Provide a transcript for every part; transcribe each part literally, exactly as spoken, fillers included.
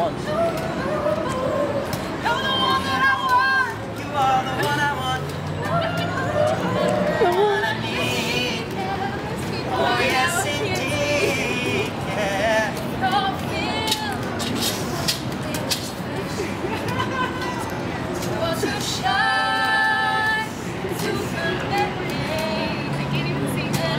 once. You're the one that I want. You are the one I want. The one I need. Oh yes indeed. Yeah. Don't feel. You're too shy to forget me. I can't even see that.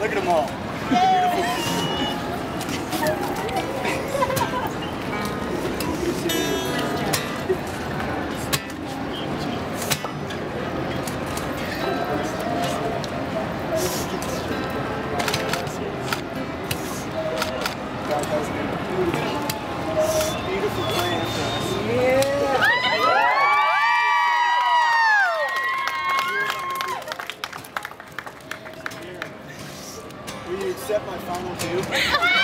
Look at them all. Beautiful plants. Yeah. Accept my final two. Yes!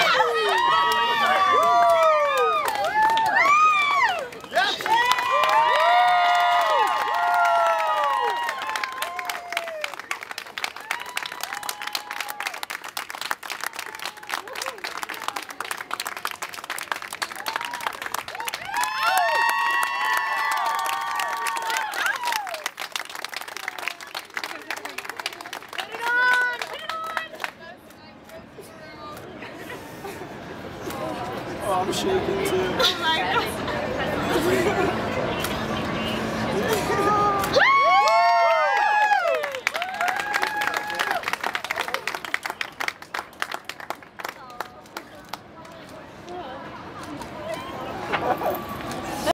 I'm shaking too. Oh my God.